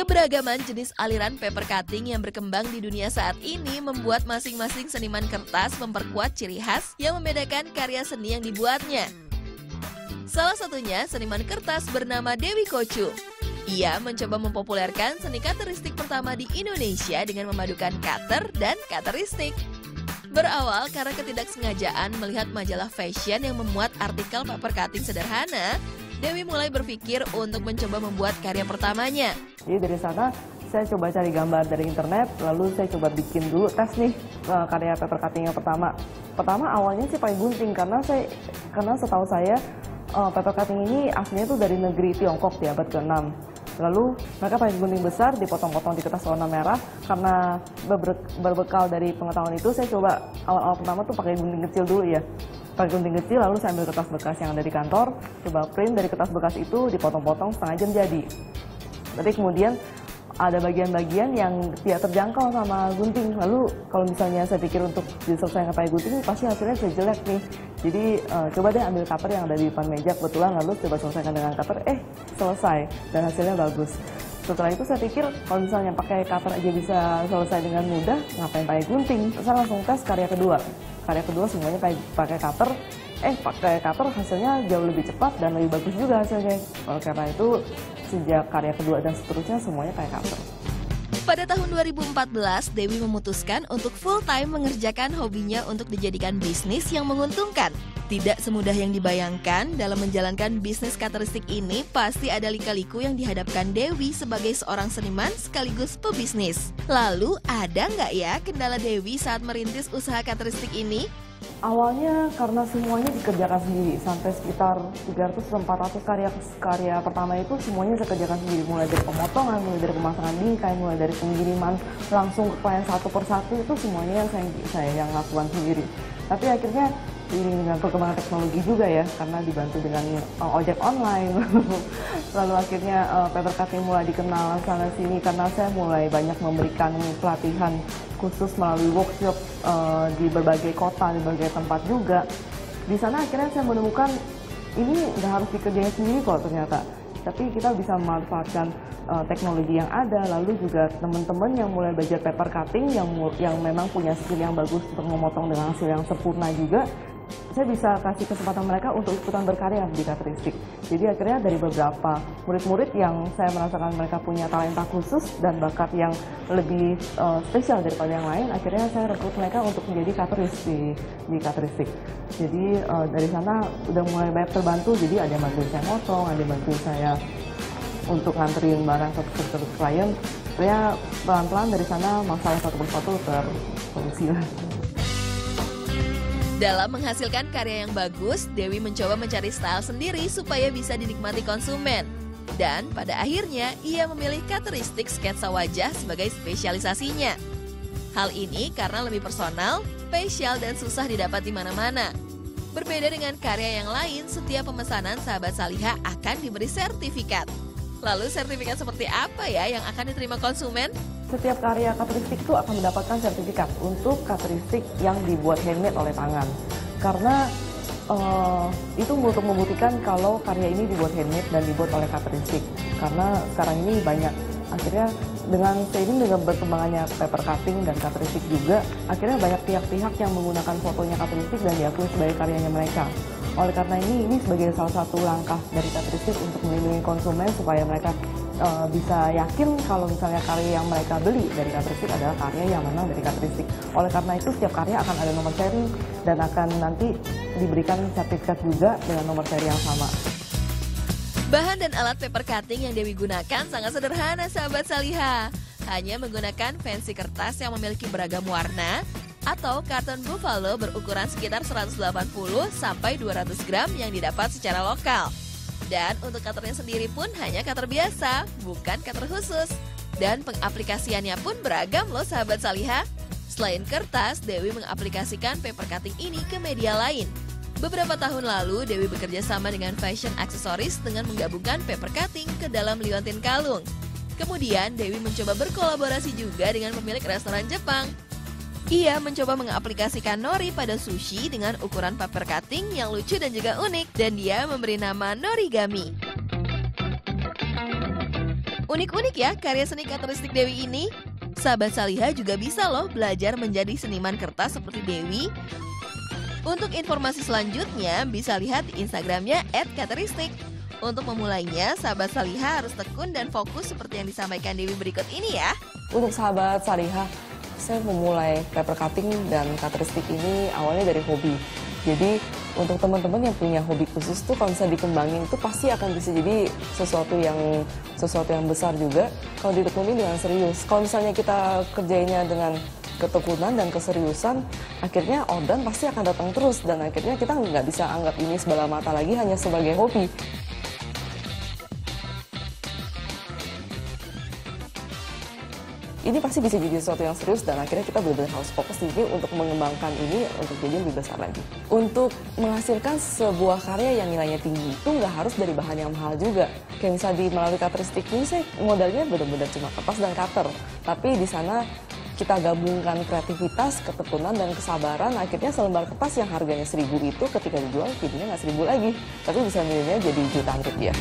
Keberagaman jenis aliran paper cutting yang berkembang di dunia saat ini membuat masing-masing seniman kertas memperkuat ciri khas yang membedakan karya seni yang dibuatnya. Salah satunya seniman kertas bernama Dewi Kocu. Ia mencoba mempopulerkan seni kateristik pertama di Indonesia dengan memadukan kater dan kateristik. Berawal karena ketidaksengajaan melihat majalah fashion yang memuat artikel paper cutting sederhana, Dewi mulai berpikir untuk mencoba membuat karya pertamanya. Jadi dari sana saya coba cari gambar dari internet, lalu saya coba bikin dulu tes nih karya paper cutting yang pertama. Pertama awalnya sih paling gunting karena setahu saya paper cutting ini aslinya tuh dari negeri Tiongkok di abad ke-6. Lalu mereka pakai gunting besar, dipotong-potong di kertas warna merah. Karena berbekal dari pengetahuan itu, saya coba awal-awal pertama tuh pakai gunting kecil dulu ya. Pakai gunting kecil, lalu saya ambil kertas bekas yang ada di kantor, coba print dari kertas bekas itu, dipotong-potong, setengah jam jadi. Tapi kemudian ada bagian-bagian yang tidak terjangkau sama gunting. Lalu kalau misalnya saya pikir untuk diselesaikan pakai gunting, pasti hasilnya bisa jelek nih. Jadi coba deh ambil cutter yang ada di depan meja kebetulan, lalu coba selesaikan dengan cutter, selesai dan hasilnya bagus. Setelah itu saya pikir kalau misalnya pakai cutter aja bisa selesai dengan mudah, ngapain pakai gunting? Saya langsung tes karya kedua. Karya kedua semuanya pakai cutter. Hasilnya jauh lebih cepat dan lebih bagus juga hasilnya. Oleh karena itu, sejak karya kedua dan seterusnya semuanya pakai cutter. Pada tahun 2014, Dewi memutuskan untuk full time mengerjakan hobinya untuk dijadikan bisnis yang menguntungkan. Tidak semudah yang dibayangkan, dalam menjalankan bisnis kateristik ini pasti ada lika-liku yang dihadapkan Dewi sebagai seorang seniman sekaligus pebisnis. Lalu ada nggak ya kendala Dewi saat merintis usaha kateristik ini? Awalnya karena semuanya dikerjakan sendiri, sampai sekitar 300-400 karya pertama itu semuanya saya kerjakan sendiri. Mulai dari pemotongan, mulai dari pemasangan bingkai, mulai dari pengiriman langsung ke klien satu persatu, itu semuanya saya yang lakukan sendiri. Tapi akhirnya dengan perkembangan teknologi juga ya, karena dibantu dengan ojek online. Lalu akhirnya paper cutting mulai dikenal sana-sini karena saya mulai banyak memberikan pelatihan khusus melalui workshop di berbagai kota, di berbagai tempat juga. Di sana akhirnya saya menemukan ini nggak harus dikerjain sendiri kok ternyata. Tapi kita bisa memanfaatkan teknologi yang ada, lalu juga teman-teman yang mulai belajar paper cutting yang memang punya skill yang bagus untuk memotong dengan hasil yang sempurna juga. Saya bisa kasih kesempatan mereka untuk ikutan berkarya di kateristik. Jadi akhirnya dari beberapa murid-murid yang saya merasakan mereka punya talenta khusus dan bakat yang lebih spesial daripada yang lain, akhirnya saya rekrut mereka untuk menjadi kateris di kateristik. Jadi dari sana udah mulai banyak terbantu, jadi ada yang bantuin saya motong, ada yang bantuin saya untuk nganterin barang ke klien. Saya pelan-pelan dari sana masalah satu persatu tersolusi lah. Dalam menghasilkan karya yang bagus, Dewi mencoba mencari style sendiri supaya bisa dinikmati konsumen. Dan pada akhirnya, ia memilih kateristik sketsa wajah sebagai spesialisasinya. Hal ini karena lebih personal, spesial, dan susah didapat di mana-mana. Berbeda dengan karya yang lain, setiap pemesanan sahabat Salihah akan diberi sertifikat. Lalu sertifikat seperti apa ya yang akan diterima konsumen? Setiap karya kateristik itu akan mendapatkan sertifikat untuk kateristik yang dibuat handmade oleh tangan. Karena itu untuk membuktikan kalau karya ini dibuat handmade dan dibuat oleh kateristik. Karena sekarang ini banyak, akhirnya dengan berkembangannya paper cutting dan kateristik juga, akhirnya banyak pihak-pihak yang menggunakan fotonya kateristik dan diakui sebagai karyanya mereka. Oleh karena ini sebagai salah satu langkah dari kateristik untuk melindungi konsumen supaya mereka bisa yakin kalau misalnya karya yang mereka beli dari kateristik adalah karya yang memang dari kateristik. Oleh karena itu setiap karya akan ada nomor seri dan akan nanti diberikan sertifikat juga dengan nomor seri yang sama. Bahan dan alat paper cutting yang Dewi gunakan sangat sederhana sahabat Salihah. Hanya menggunakan pensil kertas yang memiliki beragam warna atau karton buffalo berukuran sekitar 180-200 gram yang didapat secara lokal. Dan untuk cutternya sendiri pun hanya cutter biasa, bukan cutter khusus. Dan pengaplikasiannya pun beragam loh sahabat Salihah. Selain kertas, Dewi mengaplikasikan paper cutting ini ke media lain. Beberapa tahun lalu, Dewi bekerja sama dengan fashion aksesoris dengan menggabungkan paper cutting ke dalam liontin kalung. Kemudian, Dewi mencoba berkolaborasi juga dengan pemilik restoran Jepang. Ia mencoba mengaplikasikan nori pada sushi dengan ukuran paper cutting yang lucu dan juga unik, dan dia memberi nama norigami. Unik-unik ya karya seni karakteristik Dewi ini. Sahabat Salihah juga bisa loh belajar menjadi seniman kertas seperti Dewi. Untuk informasi selanjutnya bisa lihat di Instagramnya @karakteristik. Untuk memulainya, sahabat Salihah harus tekun dan fokus seperti yang disampaikan Dewi berikut ini ya. Untuk sahabat Salihah, saya memulai paper cutting dan karakteristik ini awalnya dari hobi. Jadi untuk teman-teman yang punya hobi khusus tuh kalau bisa dikembangin itu pasti akan bisa jadi sesuatu yang besar juga kalau ditekuni dengan serius. Kalau misalnya kita kerjainnya dengan ketekunan dan keseriusan, akhirnya orderan pasti akan datang terus dan akhirnya kita nggak bisa anggap ini sebelah mata lagi hanya sebagai hobi. Ini pasti bisa jadi sesuatu yang serius dan akhirnya kita benar-benar harus fokus sendiri untuk mengembangkan ini untuk jadi lebih besar lagi. Untuk menghasilkan sebuah karya yang nilainya tinggi itu nggak harus dari bahan yang mahal juga. Kayak misalnya di melalui karakteristik ini saya modalnya benar-benar cuma kertas dan cutter. Tapi di sana kita gabungkan kreativitas, ketekunan, dan kesabaran. Akhirnya selembar kertas yang harganya 1.000 itu ketika dijual jadinya nggak 1.000 lagi. Tapi bisa nilainya jadi jutaan rupiah.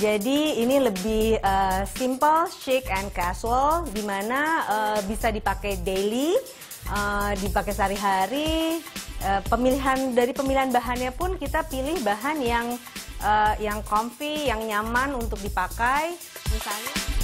Jadi ini lebih simple, chic, and casual, dimana bisa dipakai daily, dipakai sehari-hari. Dari pemilihan bahannya pun kita pilih bahan yang comfy, yang nyaman untuk dipakai, misalnya.